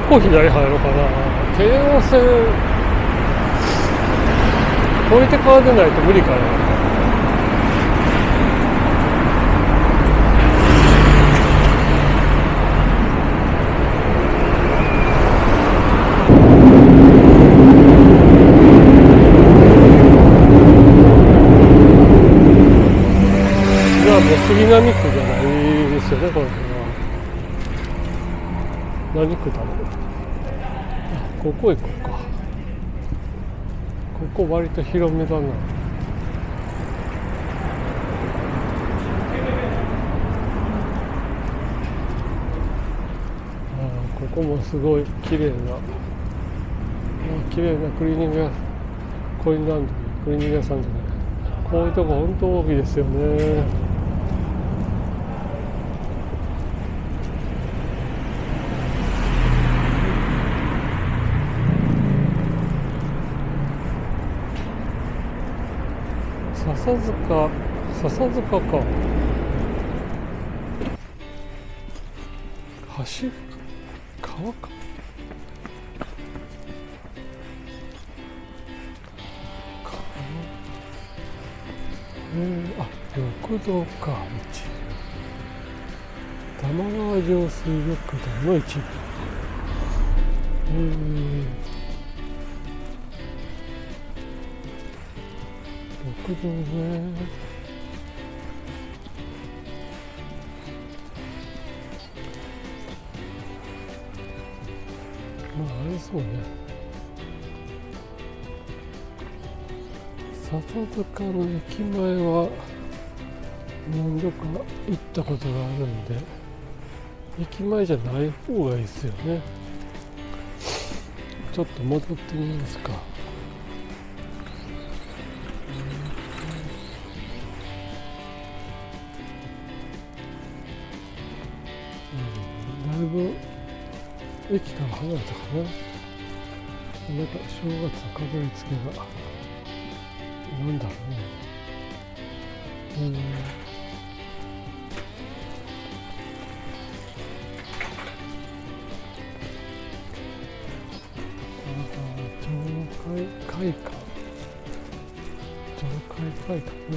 どこ左入ろうかな。京王線降りてから出ないと無理かな。杉並区じゃないですよね、これは。何区だろう。あ、ここ行こうか。ここ割と広めだな。あ、ここもすごい綺麗な、綺麗なクリーニング屋、コインランドリー、クリーニング屋さんじゃない。こういうとこ本当多いですよね。笹塚か。橋？川か。あ、緑道か。玉川上水緑道の一部。緑道ね。そうね、笹塚の駅前は何度か行ったことがあるんで、駅前じゃない方がいいですよね。ちょっと戻ってみますか。だいぶ駅から離れたかな。なんか正月の飾り付けがなんだろうね。上海会館ね。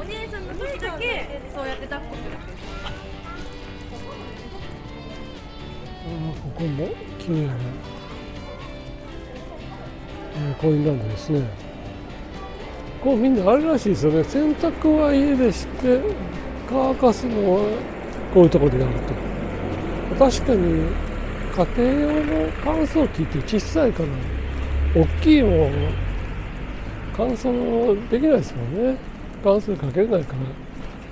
お姉さんの時だけそうやって抱っこする。ここも綺麗な、コインランドリーですね。こうみんなあれらしいですよね。洗濯は家でして乾かすのはこういうところでやると。確かに家庭用の乾燥機って小さいから大きいもん乾燥できないですもんね。乾燥かけれないから、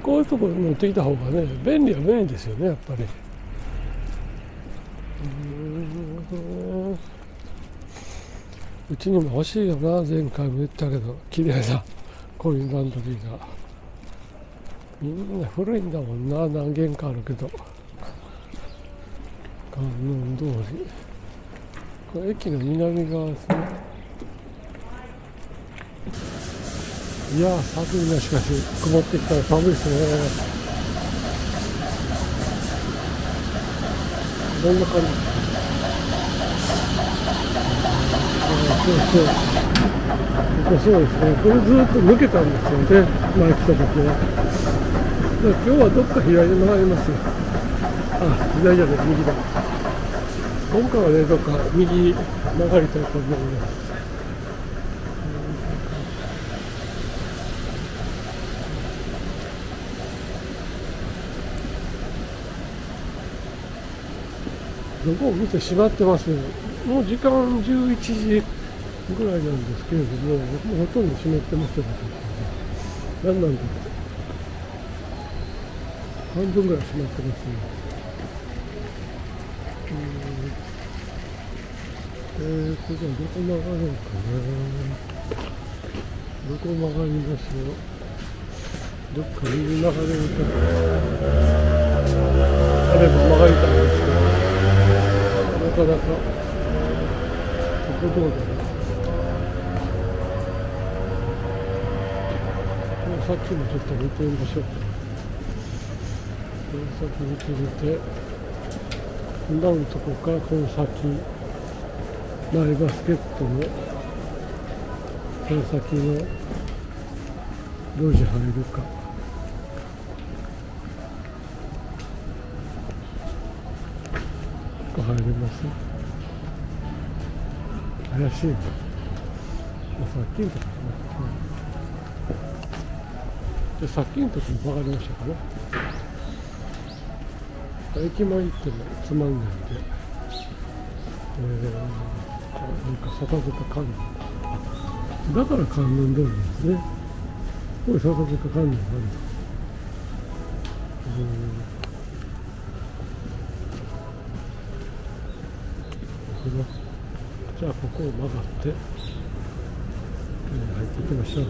こういうところに持ってきた方がね、便利は便利ですよね、やっぱり。うちにも欲しいよな。前回も言ったけど、綺麗なコインランドリーが。みんな古いんだもんな、何軒かあるけど。観音通り、これ駅の南側ですね。いやー、寒いな。しかし曇ってきたら寒いですね。どんな感じ。そうそう、そうですね。これずっと抜けたんですよね、前来た時は。今日はどっか左に回りますよ。あ、左じゃない、右だ。今回はね、どっか右曲がりたいと思います。どこも店閉まってますね。もう時間11時ぐらいなんですけれども、ほとんど湿ってますよね。何なんだろう。半分ぐらい湿ってますね。これじゃどこ曲がろうかな。どこ曲がりますよ。どっか右曲がれるか。あれも曲がりたいんですけど、なかなか。ここどうだろう。さっきもちょっと見てみましょう。この先見てみて、今のとこからこの先、マイバスケットのこの先の路地入るか。入れます。怪しいな。さっきの時も分かりましたかね。駅前行ってもつまんないんで、なんか坂坂観音だから観音通りですね。これ坂坂観音なんだ。じゃあここを曲がって入っていきましょう。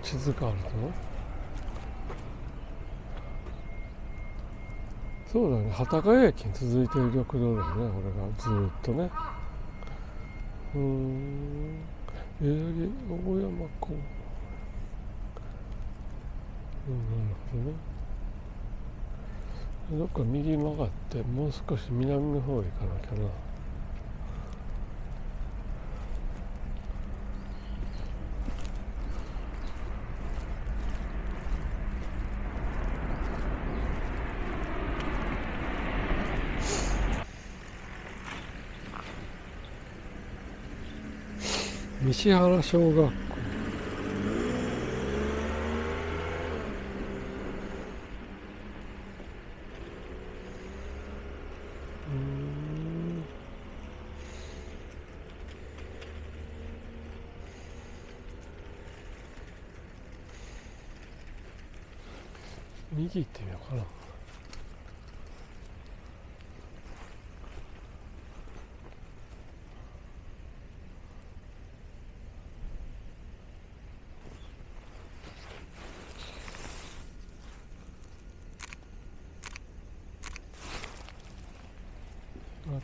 地図があるぞ。そうだね、幡ヶ谷駅に続いている緑道だよね、これがずっとね。代々木大山公園。なるほどね。どっか右曲がって、もう少し南の方へ行かなきゃな。西原小学校。右行ってみようかな。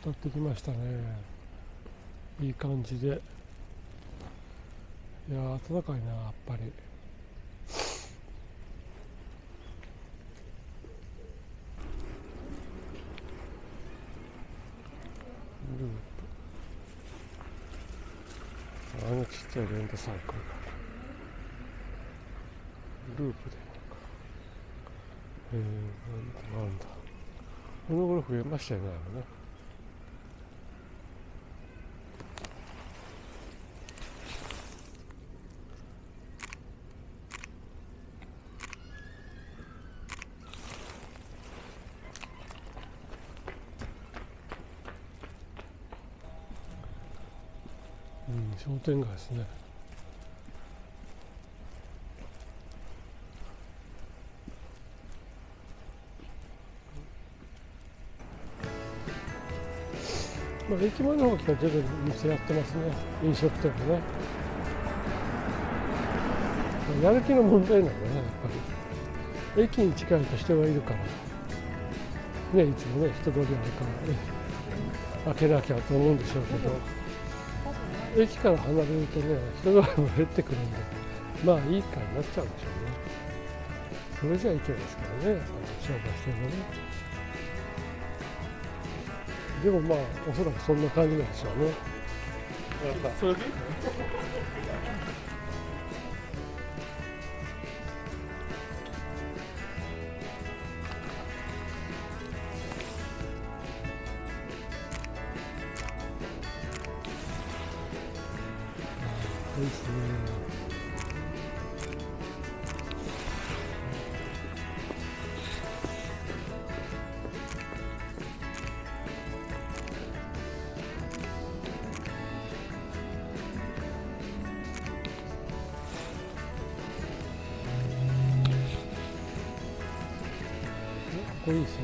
当たってきましたね。いい感じで。いやー、暖かいな、やっぱり。ちっちゃいレンタサイクルがループでなんだこの頃増えましたよね。商店街ですね。まあ駅前の方から徐々に店やってますね。飲食店もね。やる気の問題なんだね、やっぱり。駅に近いと人がいるからね、いつもね人通りあるからね開けなきゃと思うんでしょうけど。駅から離れるとね、人通りも減ってくるんで、まあいいかになっちゃうんでしょうね。それじゃいけないですからね、商売してるのね。でもまあ、おそらくそんな感じなんでしょうね。なんかそれでいいですね。これいいですね。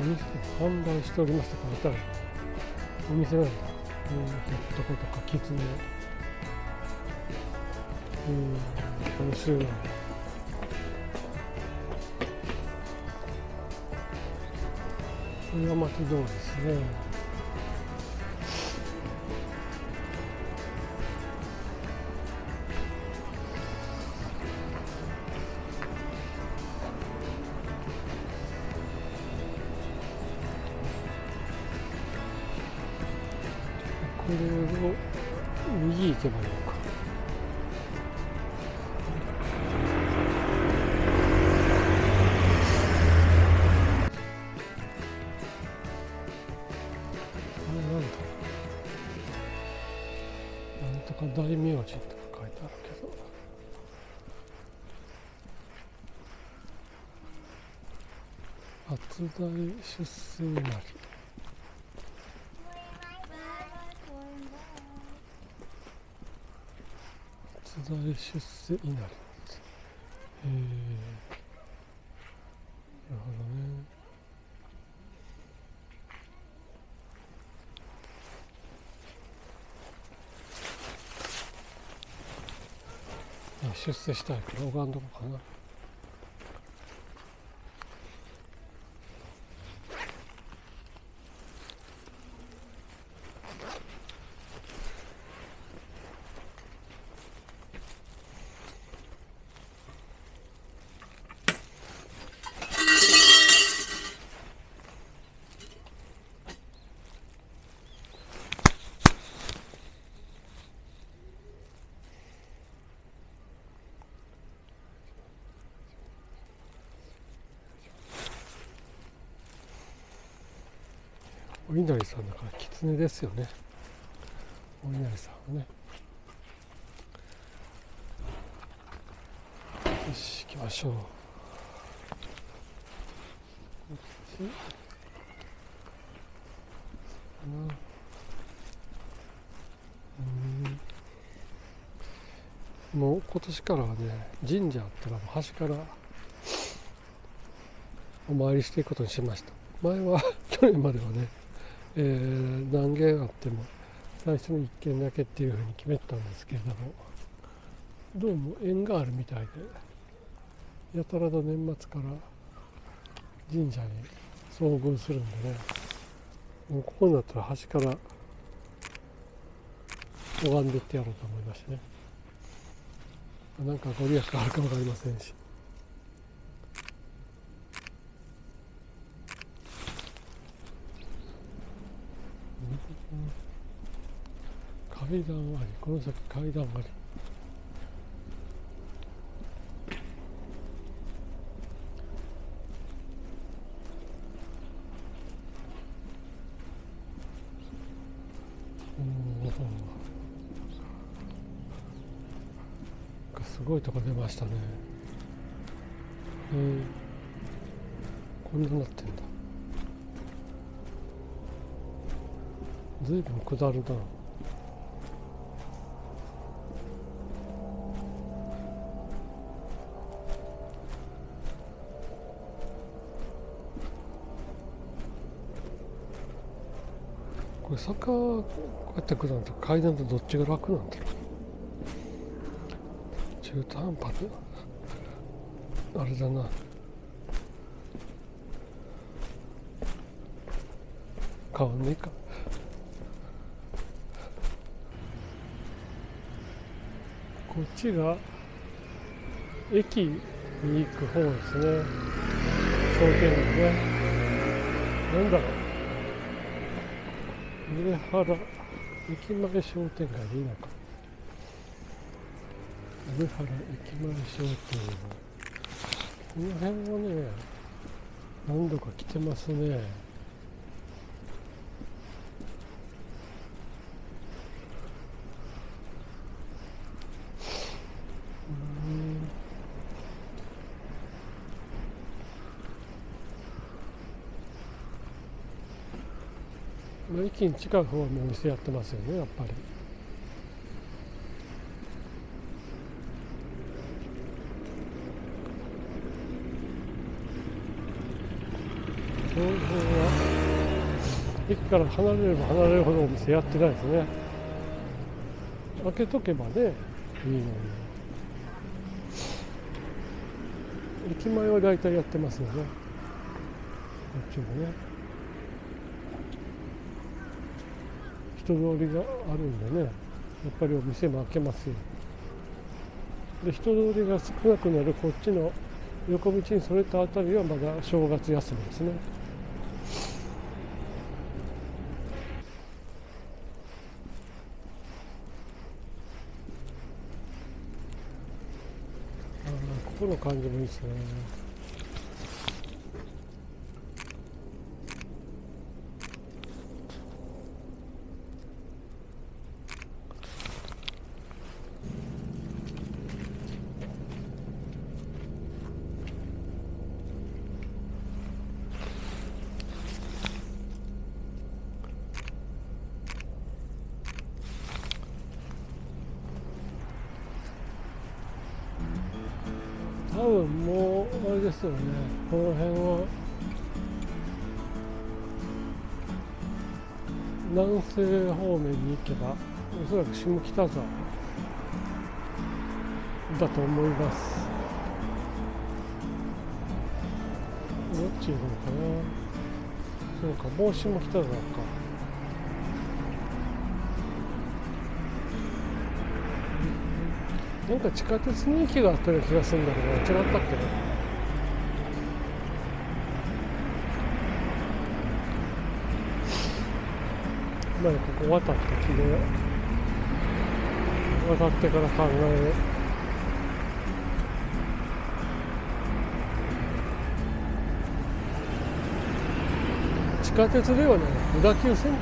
お店販売しておりましたから、お店なんだ。とことかきつね。面白いな。これは巻き胴ですね。これを右行けばいいのか。大名人とか書いてあるけど、初代出世なり。初代出世稲荷。なるほどね。出世したいから拝んどこうかな。お稲荷さんだから狐ですよね。お稲荷さんはね。よし行きましょう。こっちもう今年からはね、神社ってのは端からお参りしていくことにしました。前は去年まではね。何軒あっても最初の1軒だけっていうふうに決めてたんですけれども、どうも縁があるみたいで、やたらと年末から神社に遭遇するんでね、もうここになったら端から拝んでいってやろうと思いましてね、なんかご利益あるか分かりませんし。階段あり、この先階段あり。すごいとこ出ましたね。こんなになってんだ。ずいぶん下るな。これ坂こうやって下ると階段とどっちが楽なんだろう。中途半端であれだな、変わんねえか。こっちが駅に行く方ですね。商店街ね。なんだろう、上原駅前商店街でいいのか。上原駅前商店街、この辺もね何度か来てますね。駅に近い方はもうお店やってますよね、やっぱり。この辺は駅から離れれば離れるほどお店やってないですね。開けとけばねいいのに。駅前は大体やってますよね。こっちもね、人通りがあるんでね、やっぱりお店も開けますよ。で、人通りが少なくなるこっちの横道にそれたあたりはまだ正月休みですね。ここの感じもいいですね。多分もうあれですよね、この辺は南西方面に行けばおそらく下北沢だと思います。どっち行くのかな。そうか、もう下北沢か。なんか地下鉄に駅があったような気がするんだけど、違ったっけね。まあここ渡ってきて、渡ってから考える。地下鉄ではね、小田急線か。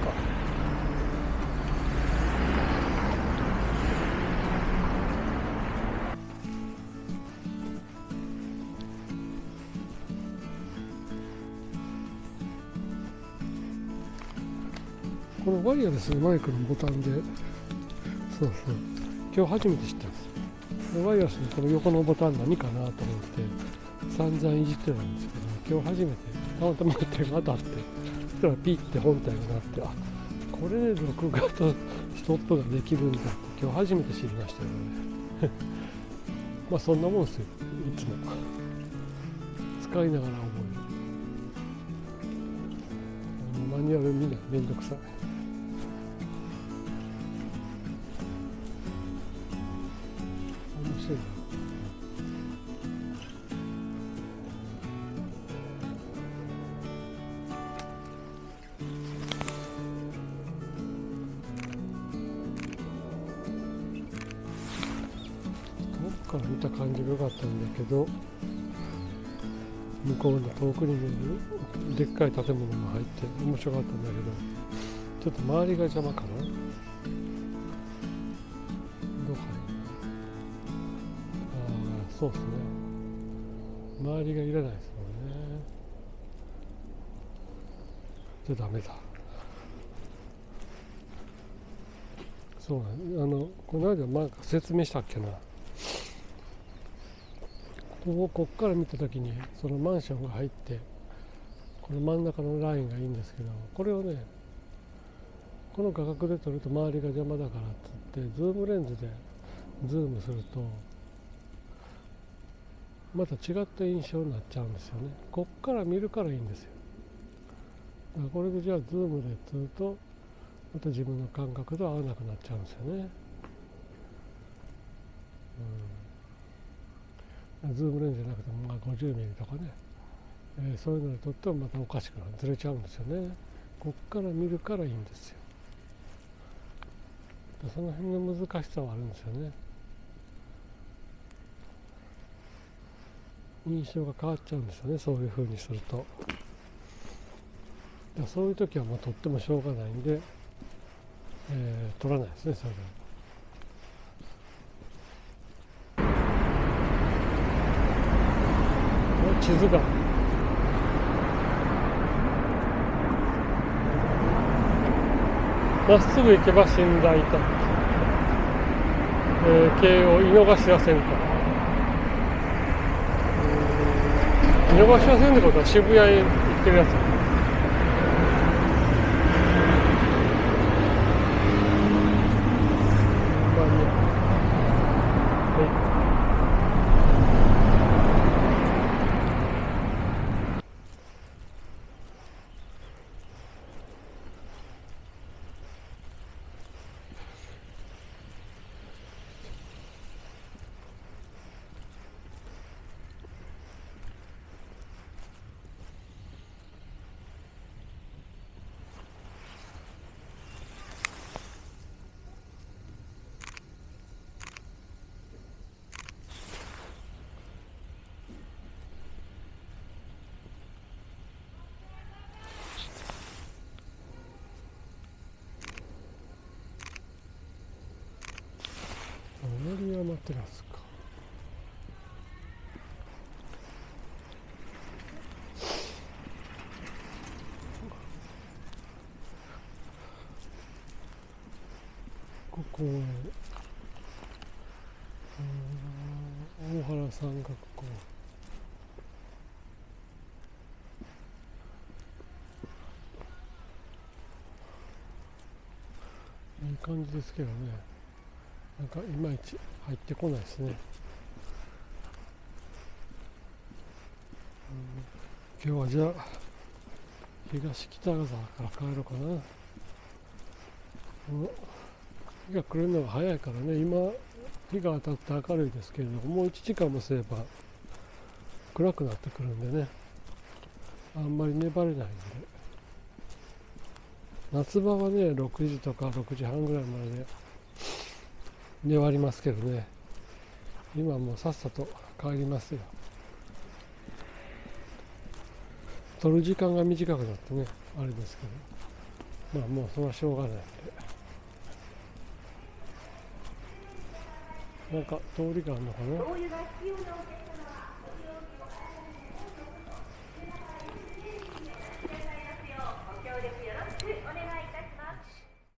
このワイヤレスのマイクのボタンで、そうそう、今日初めて知ったんですよ。ワイヤレスのこの横のボタン何かなと思って散々いじってたんですけど、今日初めてたまたま手が当たって、そしたらピッて本体が鳴って、あ、これで録画とストップができるんだって今日初めて知りましたよね。まあそんなもんですよ、いつも使いながら覚える。マニュアル見ない、めんどくさい。遠くから見た感じが良かったんだけど、向こうの遠くに見えるでっかい建物も入って面白かったんだけど、ちょっと周りが邪魔かな。そうですね、周りがいらないですもんね。じゃダメだ。そうね、この間なんか説明したっけな、こっから見た時にそのマンションが入って、この真ん中のラインがいいんですけど、これをね、この画角で撮ると周りが邪魔だからって言って、ズームレンズでズームするとまた違った印象になっちゃうんですよね。こっから見るからいいんですよ。だからこれでじゃあズームで撮るとまた自分の感覚と合わなくなっちゃうんですよね。ズームレンズじゃなくても、まあ、50ミリとかね、そういうので撮ってもまたおかしくなる、ずれちゃうんですよね。こっから見るからいいんですよ。その辺の難しさはあるんですよね。印象が変わっちゃうんですよね、そういう風にすると。そういう時はもう撮ってもしょうがないんで、撮らないですね、それは。地図がまっすぐ行けば新大田、京王井の頭線から。井の頭線ってことは渋谷へ行ってるやつ。のテラスか。ここへ大原さんがここ。いい感じですけどね。なんかいまいち入ってこないですね。今日はじゃあ東北沢から帰ろうかな。日が暮れるのが早いからね、今日が当たって明るいですけれども、もう1時間もすれば暗くなってくるんでね、あんまり粘れないんで。夏場はね6時とか6時半ぐらいまでで粘りますけどね、今もうさっさと帰りますよ。撮る時間が短くなってねあれですけど、まあもうそれはしょうがないんで。なんか通りがあるのかな。